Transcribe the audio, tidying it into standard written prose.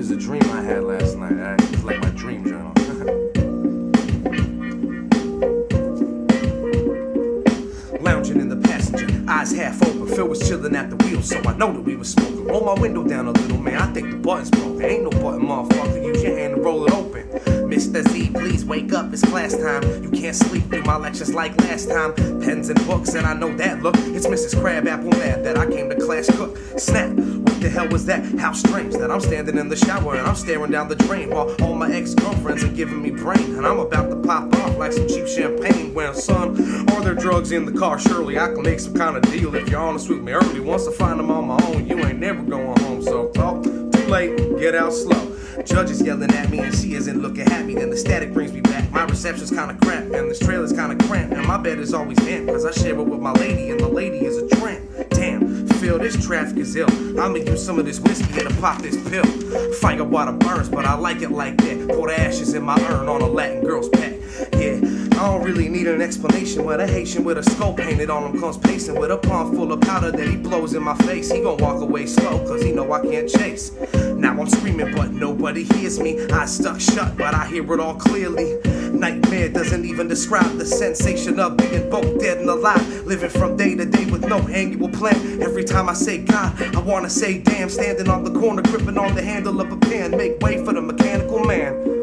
is a dream I had last night, right? It's like my dream journal. Lounging in the passenger, eyes half open. Phil was chilling at the wheel, so I know that we was smoking. Roll my window down a little, man, I think the button's broken. Ain't no button, motherfucker, use your hand to roll it open. Mr. Z, please wake up, it's class time. You can't sleep through my lectures like last time. Pens and books, and I know that look. It's Mrs. Crabapple mad that I came to class cook. Snap, what the hell was that? How strange that I'm standing in the shower and I'm staring down the drain while all my ex-girlfriends are giving me brain. And I'm about to pop off like some cheap champagne. Well, son, are there drugs in the car? Surely I can make some kind of deal if you're honest with me early. Once I find them on my own, you ain't never going home. So talk too late, get out slow. Judges yelling at me and she isn't looking happy. Then the static brings me back. My reception's kinda crap and this trailer's kinda cramped. And my bed is always damp cause I share it with my lady and the lady is a tramp. Damn, feel this traffic is ill. I'ma use some of this whiskey to pop this pill. Fire water burns but I like it like that. Pour the ashes in my urn on a Latin girl's pack. Yeah, I don't really need an explanation. But a Haitian with a skull painted on him comes pacing with a palm full of powder that he blows in my face. He gon' walk away slow cause he know I can't chase. Now I'm screaming but nobody hears me. I stuck shut but I hear it all clearly. Nightmare doesn't even describe the sensation of being both dead and alive. Living from day to day with no annual plan. Every time I say God, I wanna say damn. Standing on the corner, gripping on the handle of a pen. Make way for the Mechanical Man.